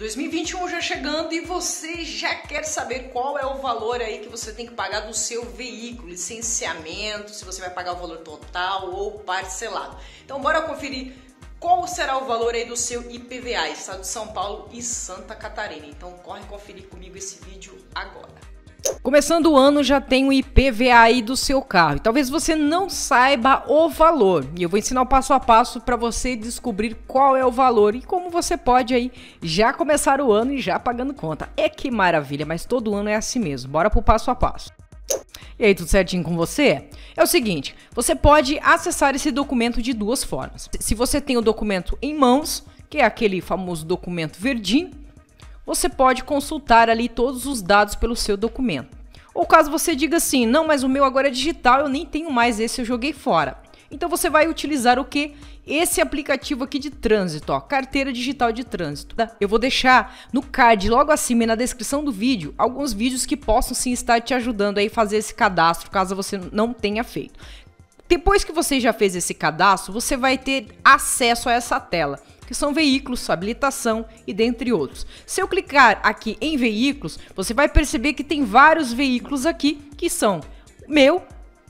2021 já chegando e você já quer saber qual é o valor aí que você tem que pagar do seu veículo, licenciamento, se você vai pagar o valor total ou parcelado. Então bora conferir qual será o valor aí do seu IPVA, estado de São Paulo e Santa Catarina. Então corre conferir comigo esse vídeo agora. Começando o ano já tem o IPVA aí do seu carro e talvez você não saiba o valor, e eu vou ensinar o passo a passo para você descobrir qual é o valor e como você pode aí já começar o ano e já pagando conta. É que maravilha, mas todo ano é assim mesmo. Bora pro passo a passo. E aí, tudo certinho com você? É o seguinte, você pode acessar esse documento de duas formas. Se você tem o documento em mãos, que é aquele famoso documento verdinho, você pode consultar ali todos os dados pelo seu documento. Ou caso você diga assim, não, mas o meu agora é digital, eu nem tenho mais esse, eu joguei fora. Então você vai utilizar o que? Esse aplicativo aqui de trânsito, ó, carteira digital de trânsito. Eu vou deixar no card logo acima e na descrição do vídeo, alguns vídeos que possam sim estar te ajudando aí a fazer esse cadastro, caso você não tenha feito. Depois que você já fez esse cadastro, você vai ter acesso a essa tela, que são veículos, habilitação e dentre outros. Se eu clicar aqui em veículos, você vai perceber que tem vários veículos aqui que são meu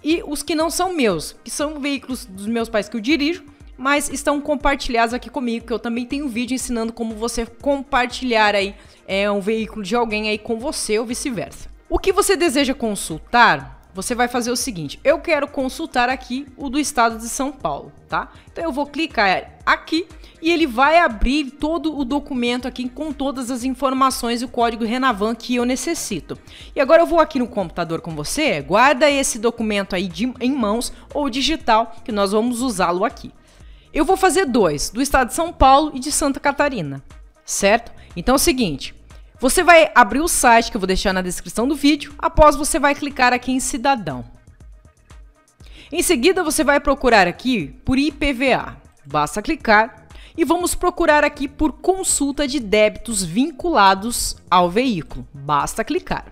e os que não são meus, que são veículos dos meus pais que eu dirijo, mas estão compartilhados aqui comigo, que eu também tenho um vídeo ensinando como você compartilhar aí um veículo de alguém aí com você ou vice-versa. O que você deseja consultar? Você vai fazer o seguinte, eu quero consultar aqui o do estado de São Paulo, tá? Então eu vou clicar aqui e ele vai abrir todo o documento aqui com todas as informações e o código Renavam que eu necessito. E agora eu vou aqui no computador com você, guarda esse documento aí em mãos ou digital, que nós vamos usá-lo aqui. Eu vou fazer dois, do estado de São Paulo e de Santa Catarina, certo? Então é o seguinte... Você vai abrir o site que eu vou deixar na descrição do vídeo, após você vai clicar aqui em Cidadão. Em seguida você vai procurar aqui por IPVA, basta clicar e vamos procurar aqui por consulta de débitos vinculados ao veículo, basta clicar.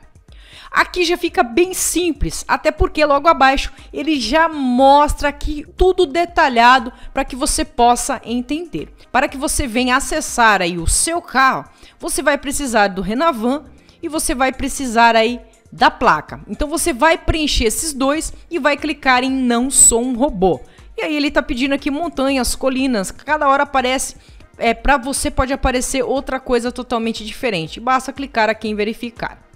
Aqui já fica bem simples, até porque logo abaixo ele já mostra aqui tudo detalhado para que você possa entender. Para que você venha acessar aí o seu carro, você vai precisar do Renavam e você vai precisar aí da placa. Então você vai preencher esses dois e vai clicar em não sou um robô. E aí ele está pedindo aqui montanhas, colinas, cada hora aparece, para você pode aparecer outra coisa totalmente diferente. Basta clicar aqui em verificar.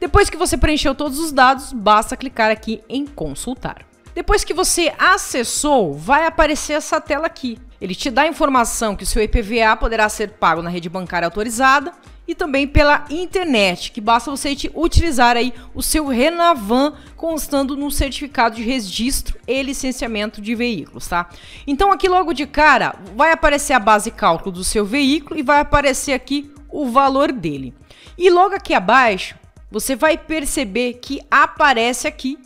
Depois que você preencheu todos os dados, basta clicar aqui em consultar. Depois que você acessou, vai aparecer essa tela aqui. Ele te dá a informação que o seu IPVA poderá ser pago na rede bancária autorizada e também pela internet, que basta você utilizar aí o seu Renavam constando no certificado de registro e licenciamento de veículos, tá? Então aqui logo de cara vai aparecer a base cálculo do seu veículo e vai aparecer aqui o valor dele. E logo aqui abaixo, você vai perceber que aparece aqui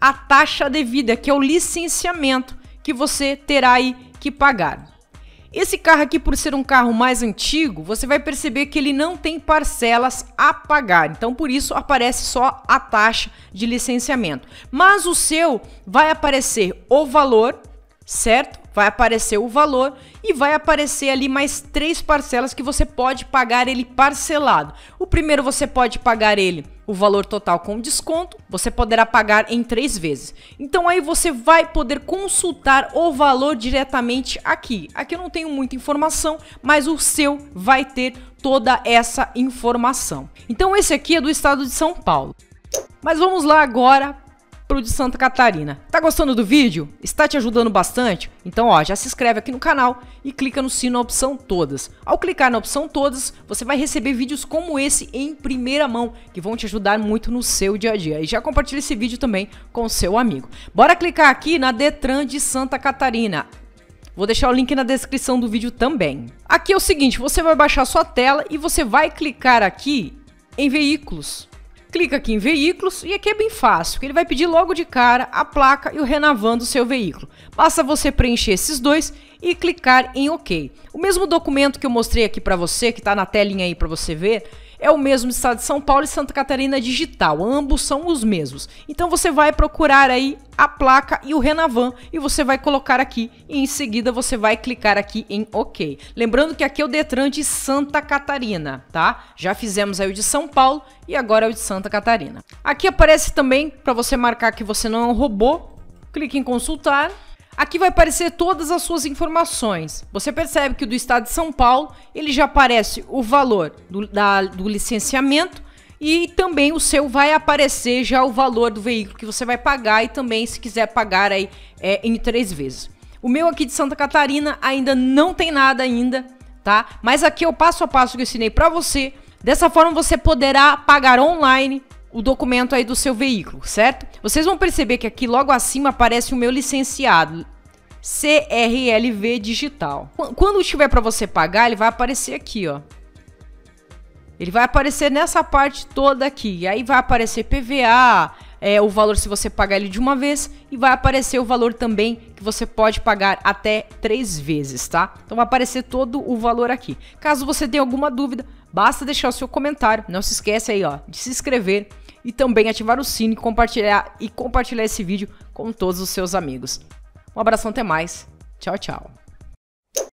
a taxa devida, que é o licenciamento que você terá aí que pagar. Esse carro aqui, por ser um carro mais antigo, você vai perceber que ele não tem parcelas a pagar. Então, por isso, aparece só a taxa de licenciamento. Mas o seu vai aparecer o valor, certo? Vai aparecer o valor e vai aparecer ali mais 3 parcelas que você pode pagar ele parcelado. O primeiro você pode pagar ele o valor total com desconto, você poderá pagar em 3 vezes. Então aí você vai poder consultar o valor diretamente aqui. Aqui eu não tenho muita informação, mas o seu vai ter toda essa informação. Então esse aqui é do estado de São Paulo. Mas vamos lá agora pro de Santa Catarina. Tá gostando do vídeo? Está te ajudando bastante? Então, ó, já se inscreve aqui no canal e clica no sino na opção todas. Ao clicar na opção todas, você vai receber vídeos como esse em primeira mão, que vão te ajudar muito no seu dia a dia. E já compartilha esse vídeo também com seu amigo. Bora clicar aqui na Detran de Santa Catarina. Vou deixar o link na descrição do vídeo também. Aqui é o seguinte, você vai baixar sua tela e você vai clicar aqui em veículos. Clica aqui em veículos e aqui é bem fácil, ele vai pedir logo de cara a placa e o Renavam do seu veículo. Basta você preencher esses dois e clicar em OK. O mesmo documento que eu mostrei aqui para você, que está na telinha aí para você ver, é o mesmo estado de São Paulo e Santa Catarina digital, ambos são os mesmos. Então você vai procurar aí a placa e o Renavam e você vai colocar aqui e em seguida você vai clicar aqui em OK. Lembrando que aqui é o Detran de Santa Catarina, tá? Já fizemos aí o de São Paulo e agora é o de Santa Catarina. Aqui aparece também para você marcar que você não é um robô, clique em consultar. Aqui vai aparecer todas as suas informações. Você percebe que do estado de São Paulo, ele já aparece o valor do licenciamento e também o seu vai aparecer já o valor do veículo que você vai pagar e também se quiser pagar aí em 3 vezes. O meu aqui de Santa Catarina ainda não tem nada ainda, tá? Mas aqui é o passo a passo que eu ensinei para você. Dessa forma você poderá pagar online o documento aí do seu veículo, certo? Vocês vão perceber que aqui logo acima aparece o meu licenciado CRLV digital. Quando estiver para você pagar, ele vai aparecer aqui, ó. Ele vai aparecer nessa parte toda aqui. E aí vai aparecer IPVA, o valor se você pagar ele de uma vez, e vai aparecer o valor também que você pode pagar até 3 vezes, tá? Então vai aparecer todo o valor aqui. Caso você tenha alguma dúvida, basta deixar o seu comentário. Não se esquece aí, ó, de se inscrever e também ativar o sino e compartilhar esse vídeo com todos os seus amigos. Um abração, até mais. Tchau, tchau.